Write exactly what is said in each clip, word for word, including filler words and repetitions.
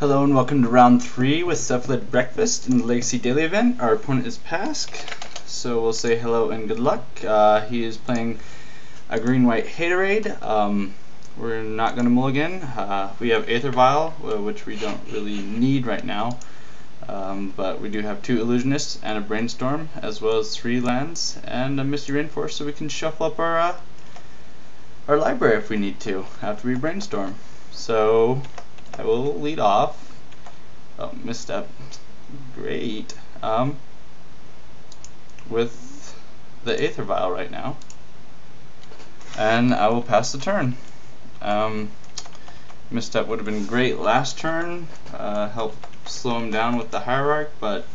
Hello and welcome to round three with Cephalid Breakfast in the Legacy Daily event. Our opponent is Pask, so we'll say hello and good luck. Uh, he is playing a green-white Haterade. Um, we're not going to mulligan. Uh, we have Aether Vial, which we don't really need right now, um, but we do have two Illusionists and a Brainstorm, as well as three lands and a Misty Rainforest, so we can shuffle up our uh, our library if we need to after we brainstorm. So I will lead off. Oh, misstep. Great. Um, with the Aether Vial right now, and I will pass the turn. Um, misstep would have been great last turn. Uh, help slow him down with the Hierarch, but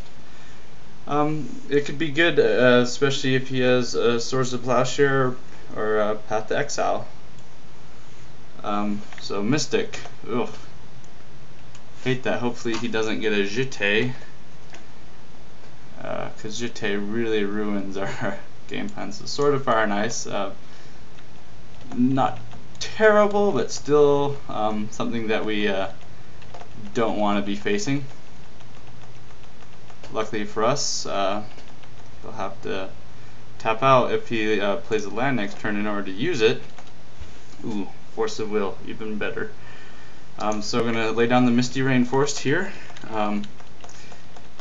um, it could be good, uh, especially if he has a Swords of Plowshare or a Path to Exile. Um, so Mystic. Ugh. Hate that. Hopefully he doesn't get a Jitte, uh, cause Jitte really ruins our game plan. So Sword of Fire and Ice, uh, not terrible, but still um, something that we uh, don't want to be facing. Luckily for us, uh, he'll have to tap out if he uh, plays a land next turn in order to use it. Ooh, Force of Will, even better. Um, so I'm going to lay down the Misty Rainforest here. Um,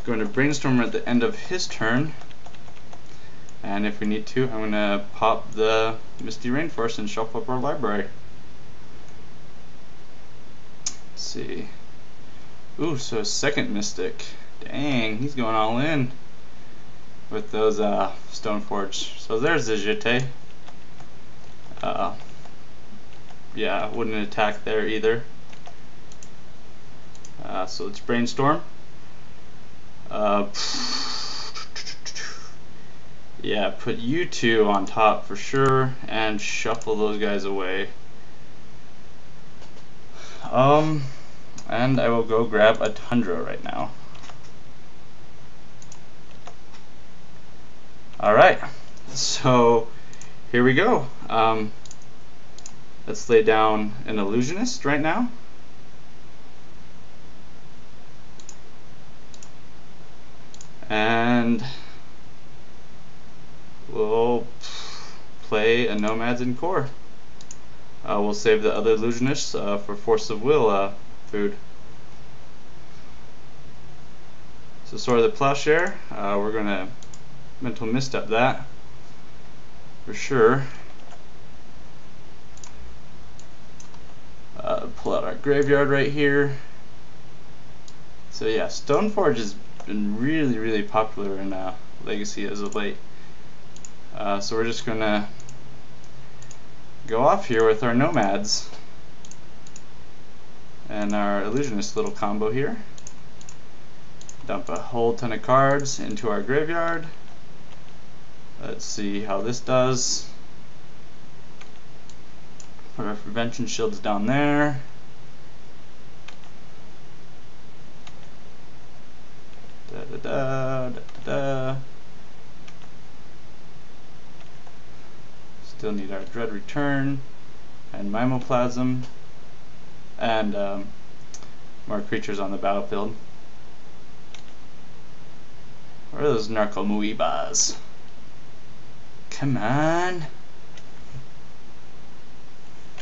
going to Brainstorm at the end of his turn, and if we need to, I'm going to pop the Misty Rainforest and shuffle up our library. Let's see. Ooh, so second Mystic. Dang, he's going all in with those uh, Stoneforge. So there's the Jitte. Uh, yeah, wouldn't attack there either. Uh, so let's Brainstorm. Uh, yeah, put you two on top for sure, and shuffle those guys away. Um, and I will go grab a Tundra right now. Alright, so here we go. Um, let's lay down an Illusionist right now. And we'll play a Nomads in Core. Uh, we'll save the other Illusionists uh, for Force of Will uh, food. So Sword of the Plowshare, uh, we're going to Mental Misstep that for sure. Uh, pull out our graveyard right here. So yeah, Stoneforge is been really really popular in uh, Legacy as of late, uh, so we're just gonna go off here with our Nomads and our Illusionist little combo here. Dump a whole ton of cards into our graveyard. Let's see how this does. Put our Prevention Shields down there. Da, da, da, da. Still need our Dread Return and Mimoplasm and um, more creatures on the battlefield. Where are those Narcomoebas? Come on!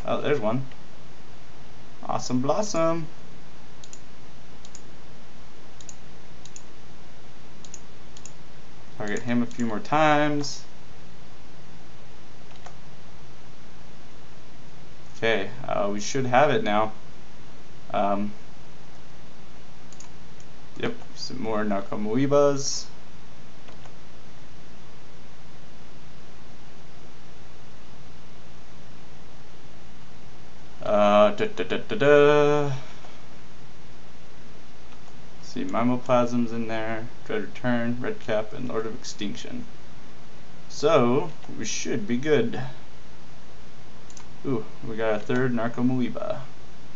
Oh, there's one. Awesome Blossom! Target him a few more times. Okay, uh, we should have it now. Um, yep, some more Narcomoebas. Uh, da da da da da. See, Mimoplasm's in there, Dread Return, Red Cap, and Lord of Extinction. So, we should be good. Ooh, we got a third Narcomoeba.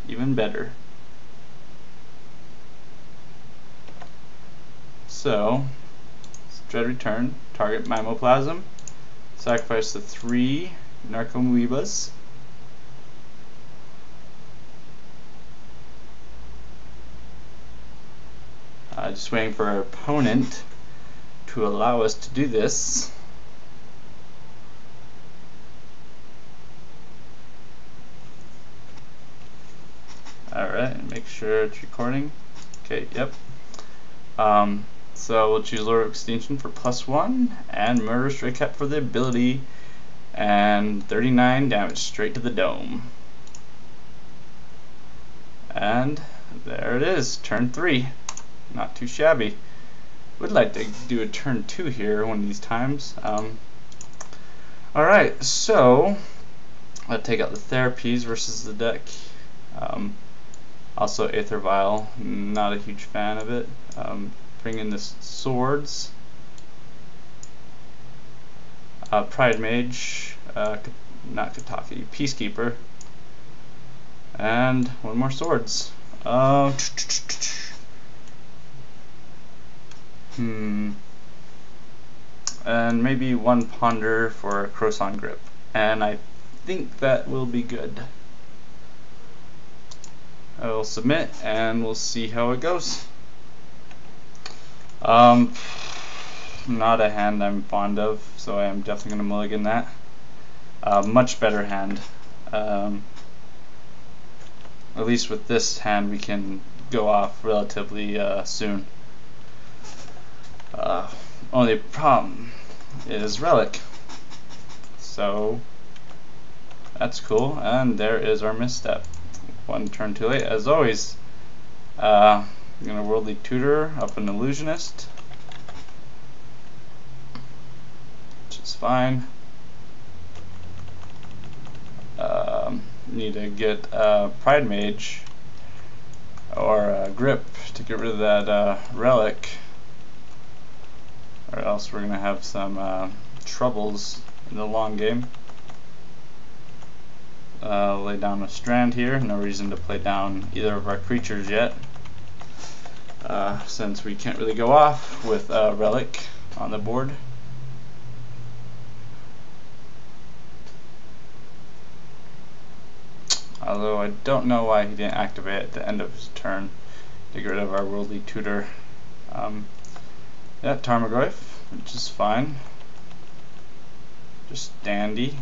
Even better. So, Dread Return, target Mimoplasm, sacrifice the three Narcomoebas. Uh, just waiting for our opponent to allow us to do this. Alright, make sure it's recording. Okay, yep. Um, so we'll choose Lord of Extinction for plus one, and Murder Stray Cat for the ability, and thirty-nine damage straight to the dome. And there it is, turn three. Not too shabby. Would like to do a turn two here one of these times. Um, Alright, so I'll take out the Therapies versus the deck. Um, also Aether Vial, not a huge fan of it. Um, bring in the Swords. Uh, Pride Mage, uh, not Kataki, Peacekeeper. And one more Swords. Uh, hmm. And maybe one Ponder for a Croissant Grip. And I think that will be good. I will submit and we'll see how it goes. Um, not a hand I'm fond of, so I am definitely going to mulligan that. Uh, much better hand. Um, at least with this hand we can go off relatively uh, soon. Uh, only problem is Relic. So that's cool, and there is our misstep. One turn too late, as always. Uh, I'm gonna Worldly Tutor up an Illusionist, which is fine. Um, need to get uh, Pride Mage or uh, Grip to get rid of that uh, Relic, or else we're gonna have some uh, troubles in the long game. Uh, lay down a strand here. No reason to play down either of our creatures yet, uh, since we can't really go off with uh, Relic on the board. Although I don't know why he didn't activate at the end of his turn to get rid of our Worldly Tutor. Um, yeah, Tarmogoyf, which is fine. Just dandy.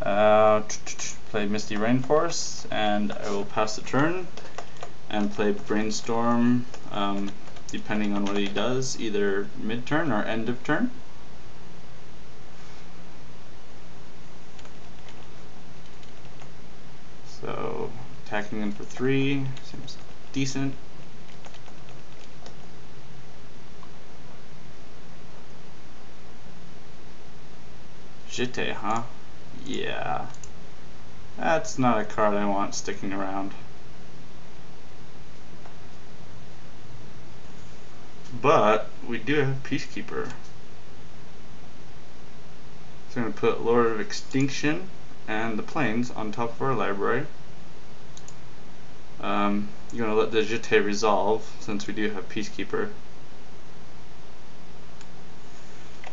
Uh, play Misty Rainforest, and I will pass the turn and play Brainstorm, um, depending on what he does, either mid-turn or end of turn. So attacking him for three seems decent. Jitte, huh? Yeah, that's not a card I want sticking around. But we do have Peacekeeper. So I'm going to put Lord of Extinction and the Plains on top of our library. Um, I'm going to let the Jitte resolve since we do have Peacekeeper.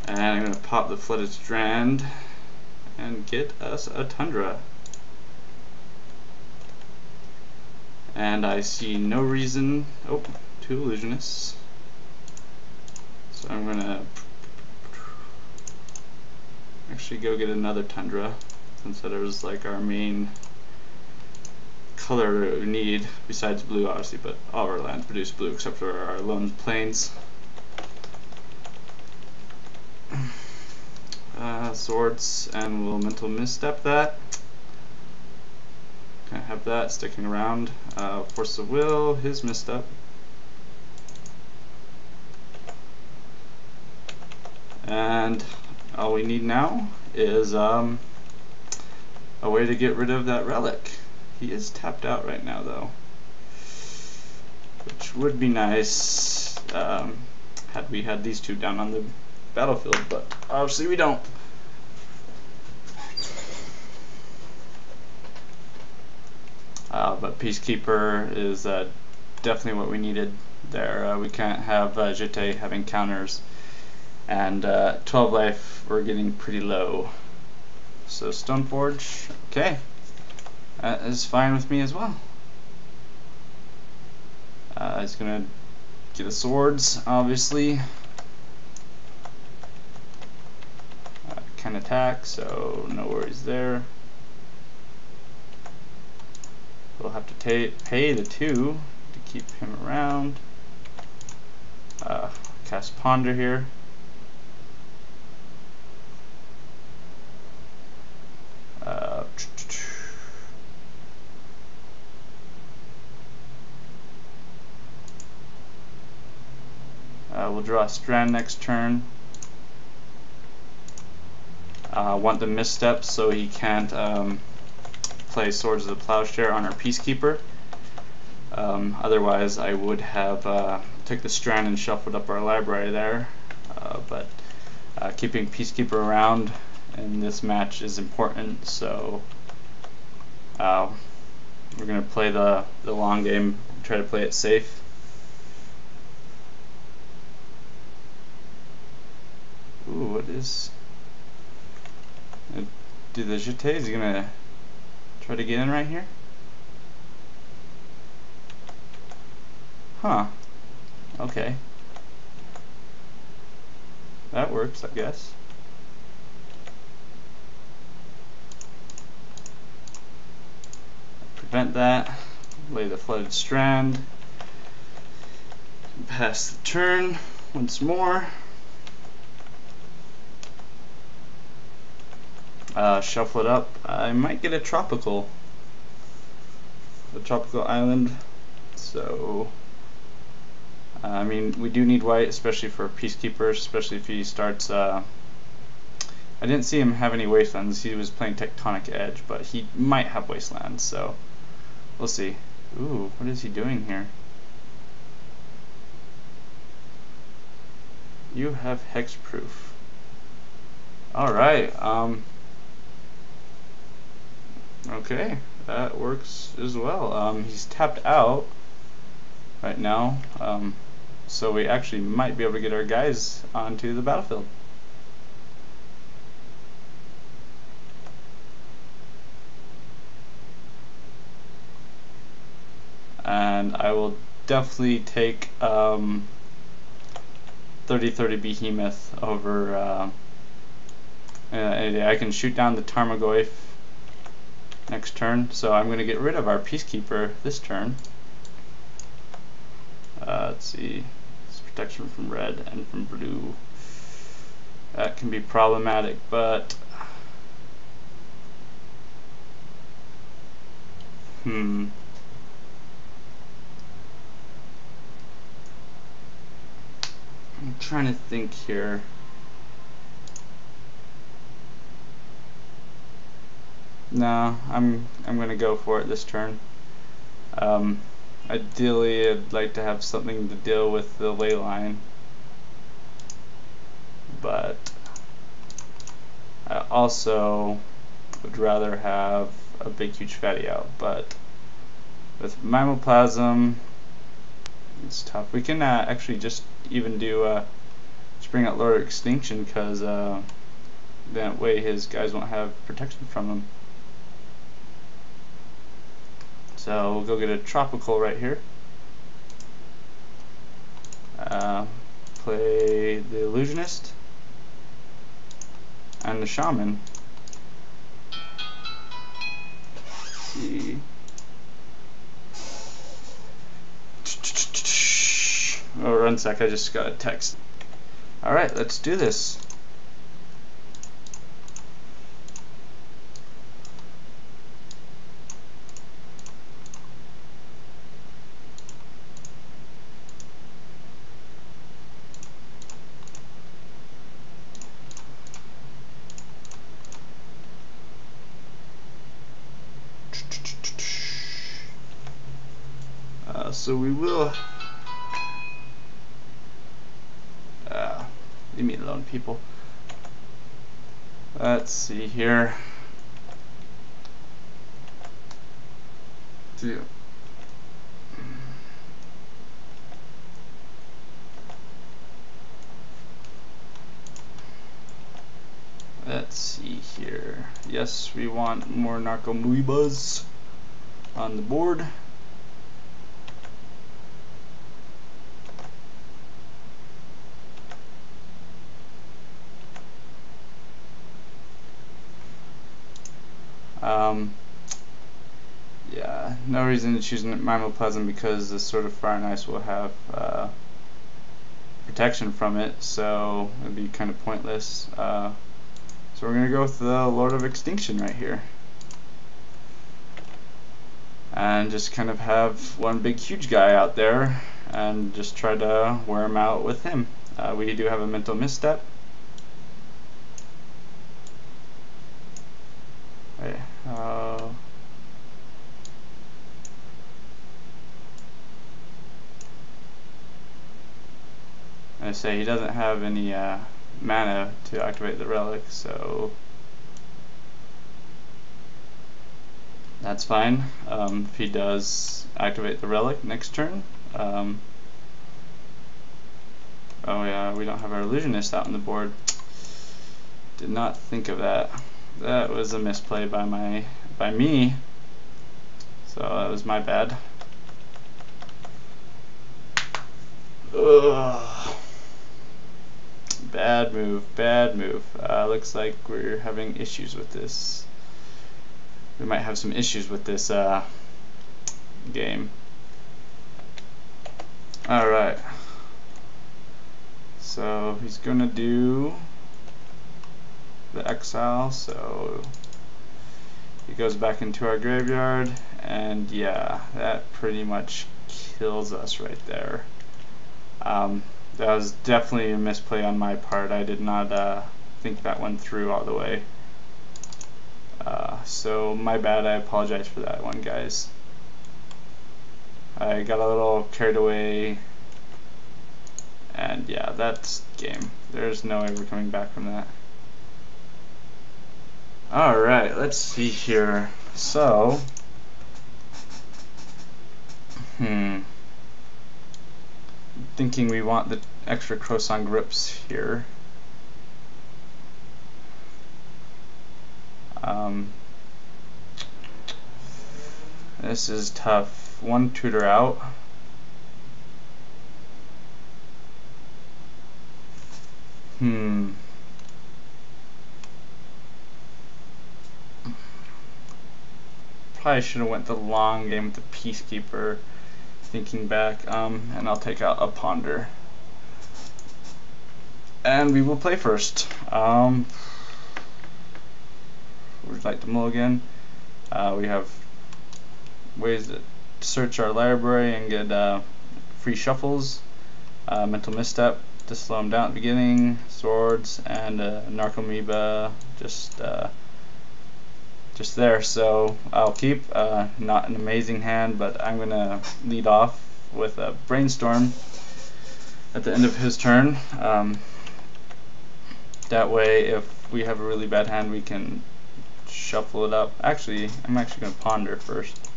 And I'm going to pop the Flooded Strand and get us a Tundra. And I see no reason. Oh, two Illusionists. So I'm gonna actually go get another Tundra, since that was like our main color we need, besides blue obviously, but all of our lands produce blue except for our lone plains. Uh, swords, and we'll Mental Misstep that. Can't have that sticking around. Uh, Force of Will, his misstep. And all we need now is um, a way to get rid of that Relic. He is tapped out right now though, which would be nice um, had we had these two down on the battlefield, but obviously we don't. Uh, but Peacekeeper is uh, definitely what we needed there. Uh, we can't have uh, Jitte having counters, and uh, twelve life, we're getting pretty low. So Stoneforge, okay, that is fine with me as well. He's gonna get the swords, obviously. Uh, can attack, so no worries there. We'll have to pay the two to keep him around. Uh, cast Ponder here. Uh, uh, we'll draw a strand next turn. Uh, want the misstep so he can't um, play Swords of the Plowshare on our Peacekeeper. Um, otherwise I would have uh, took the strand and shuffled up our library there, uh, but uh, keeping Peacekeeper around in this match is important, so uh, we're going to play the, the long game, try to play it safe. Ooh, what is... Do the Jitte, is he going to try to get in right here? Huh. Okay. That works, I guess. Prevent that. Lay the Flooded Strand. Pass the turn once more. Uh, shuffle it up. I might get a Tropical. The Tropical Island. So... Uh, I mean, we do need white, especially for Peacekeeper, especially if he starts... Uh, I didn't see him have any Wastelands. He was playing Tectonic Edge, but he might have Wastelands, so we'll see. Ooh, what is he doing here? You have Hexproof. Alright, um... okay, that works as well. Um, he's tapped out right now, um, so we actually might be able to get our guys onto the battlefield. And I will definitely take um, thirty thirty Behemoth over uh, any day. I can shoot down the Tarmogoyf next turn, so I'm going to get rid of our Peacekeeper this turn. Uh, let's see, it's protection from red and from blue. That can be problematic, but hmm. I'm trying to think here. No, I'm I'm gonna go for it this turn. Um, Ideally, I'd like to have something to deal with the ley line, but I also would rather have a big, huge fatty out. But with Mimoplasm, it's tough. We can uh, actually just even do uh, just bring out Lord of Extinction, because uh, that way his guys won't have protection from him. So we'll go get a Tropical right here. Uh, play the Illusionist and the Shaman. Let's see. Oh, run sec, I just got a text. Alright, let's do this. So we will uh, leave me alone, people. Let's see here. Two. Let's see here. Yes, we want more Narcomoebas on the board. Um, yeah, no reason to choose Mimoplasm because the Sword of Fire and Ice will have uh, protection from it, so it'd be kind of pointless. Uh, so we're gonna go with the Lord of Extinction right here, and just kind of have one big huge guy out there and just try to wear him out with him. Uh, we do have a Mental Misstep. Okay, uh, I say he doesn't have any uh, mana to activate the relic, so that's fine. Um, if he does activate the relic next turn, um, oh yeah, we don't have our Illusionist out on the board. Did not think of that. That was a misplay by my by me. So that was my bad. Ugh. Bad move, bad move. Uh, looks like we're having issues with this. We might have some issues with this uh, game. Alright. So he's gonna do the exile, so he goes back into our graveyard, and yeah, that pretty much kills us right there. Um, that was definitely a misplay on my part. I did not uh, think that one through all the way. Uh, so my bad, I apologize for that one, guys. I got a little carried away, and yeah, that's game. There's no way we're coming back from that. Alright, let's see here. So, hmm, thinking we want the extra Croissant Grips here. Um, this is tough. One tutor out. Hmm. Probably should have went the long game with the Peacekeeper. Thinking back, um, and I'll take out a Ponder. And we will play first. Um. We'd like to mulligan. Uh, we have ways to search our library and get uh, free shuffles. Uh, Mental Misstep to slow them down at the beginning. Swords and uh, Narcomoeba just uh, just there. So I'll keep. Uh, not an amazing hand, but I'm gonna lead off with a Brainstorm at the end of his turn. Um, that way, if we have a really bad hand, we can shuffle it up. Actually, I'm actually going to Ponder first.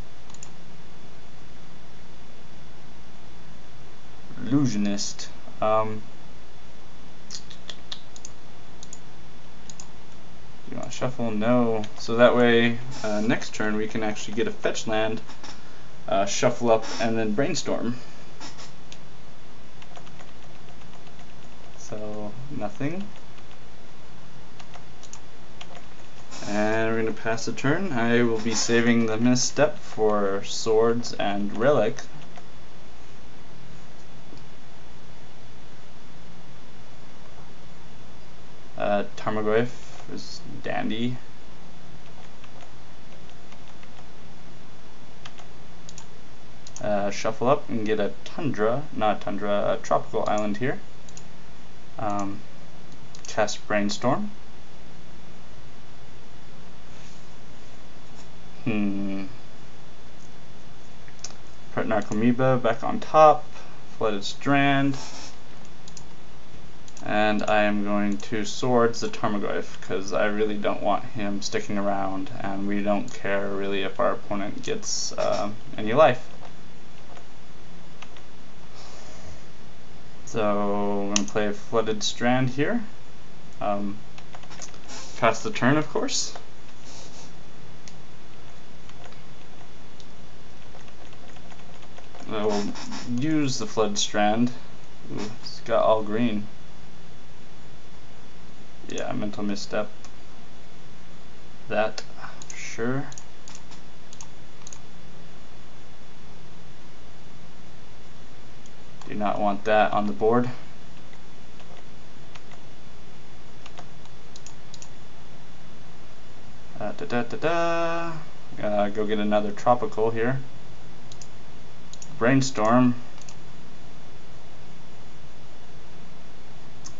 Illusionist. Um, you want to shuffle? No. So that way, uh, next turn we can actually get a fetch land, uh, shuffle up, and then Brainstorm. So, nothing. And we're going to pass the turn. I will be saving the misstep for swords and relic. Uh, Tarmogoyf is dandy. Uh, shuffle up and get a Tundra, not a Tundra, a Tropical Island here. Um, cast Brainstorm. Hmm. Put Narcomoeba back on top, Flooded Strand, and I am going to swords the Tarmogoyf because I really don't want him sticking around, and we don't care really if our opponent gets uh, any life. So I'm going to play Flooded Strand here, um, pass the turn of course. I will use the Flooded Strand. Ooh, it's got all green. Yeah, Mental Misstep. That, sure. not want that on the board. Uh, da da da da. Gonna go get another tropical here. Brainstorm.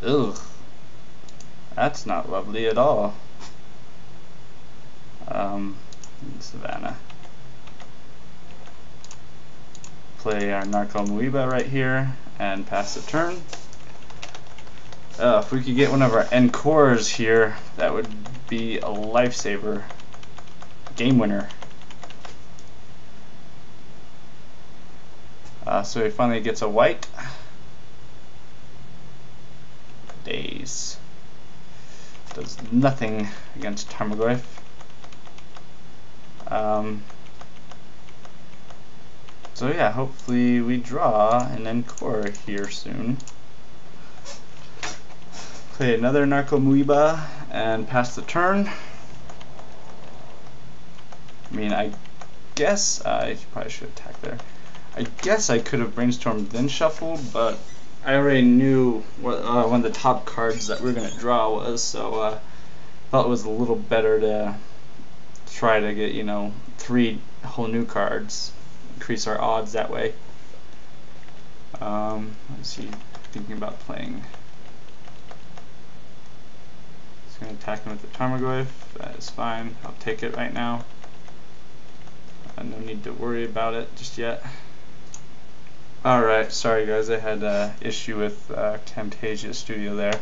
Ugh. That's not lovely at all. Um, Savannah. Play our Narcomoeba right here and pass the turn. Uh, if we could get one of our Encores here, that would be a lifesaver. Game winner. Uh, so he finally gets a white. Days. Does nothing against Tarmogoyf. Um, so yeah, hopefully we draw an Encore here soon. Play another Narcomoeba and pass the turn. I mean, I guess I probably should attack there. I guess I could have brainstormed then shuffled, but I already knew what uh, one of the top cards that we were going to draw was, so I uh, thought it was a little better to try to get, you know, three whole new cards, increase our odds that way. Um, let's see, thinking about playing. Just going to attack him with the Tarmogoyf, that is fine, I'll take it right now. Uh, no need to worry about it just yet. Alright, sorry guys, I had an issue with uh, Camtasia Studio there.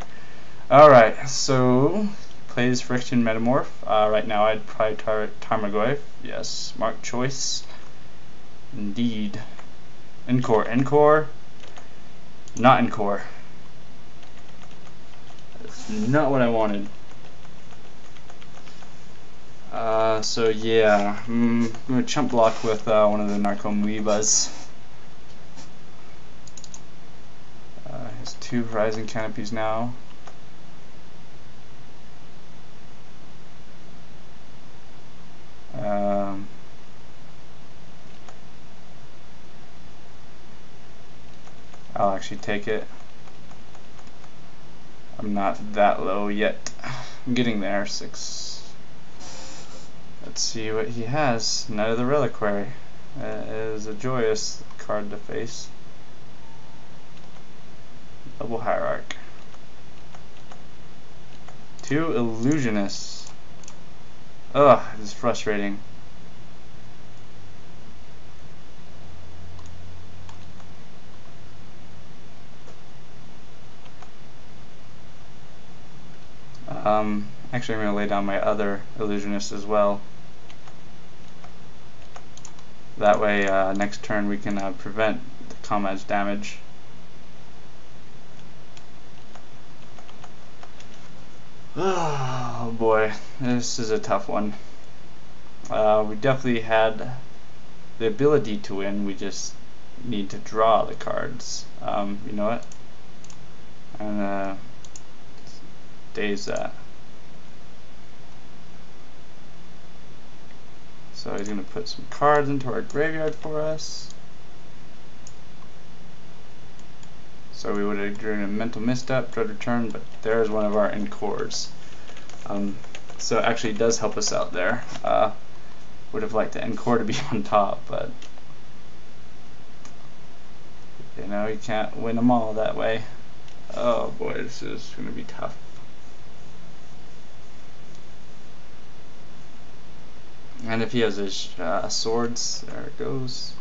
Alright, so plays Friction Metamorph. Uh, right now I'd probably target Tarmogoyf. Yes, smart choice. Indeed. Encore, Encore. Not Encore. That's not what I wanted. Uh, so yeah, I'm going to chump block with uh, one of the Narcomoebas. Uh, has two Horizon canopies now. Um, I'll actually take it. I'm not that low yet. I'm getting there. Six. Let's see what he has. Knight of the Reliquary. That is a joyous card to face. Double Hierarch. Two Illusionists. Ugh, this is frustrating. Um, actually, I'm going to lay down my other Illusionist as well. That way, uh, next turn we can uh, prevent the Commad's damage. Oh boy, this is a tough one. Uh, we definitely had the ability to win, we just need to draw the cards. Um, you know what? I'm gonna daze that. So he's gonna put some cards into our graveyard for us. So we would have drawn a Mental Misstep, Dread return, but there's one of our Encores. Um, so it actually does help us out there. Uh, would have liked the Encore to be on top, but you know, you can't win them all that way. Oh boy, this is going to be tough. And if he has his uh, swords, there it goes.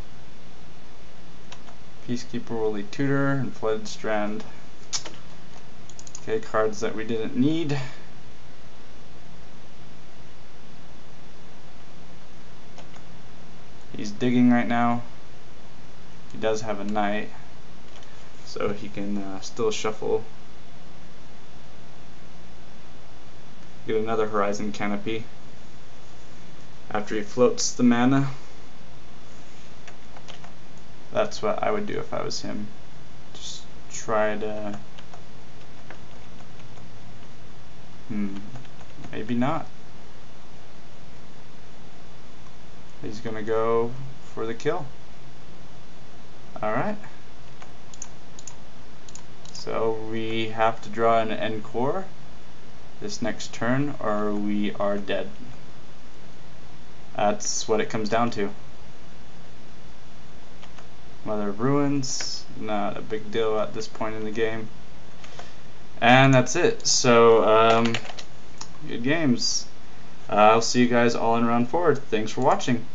Peacekeeper, Worldly Tutor, and Flooded Strand. Okay, cards that we didn't need. He's digging right now. He does have a knight, so he can uh, still shuffle. Get another Horizon Canopy after he floats the mana. That's what I would do if I was him. Just try to... Hmm. Maybe not. He's gonna go for the kill. Alright. So we have to draw an Encore this next turn or we are dead. That's what it comes down to. Mother of Ruins, not a big deal at this point in the game. And that's it. So um, good games. Uh, I'll see you guys all in round four. Thanks for watching.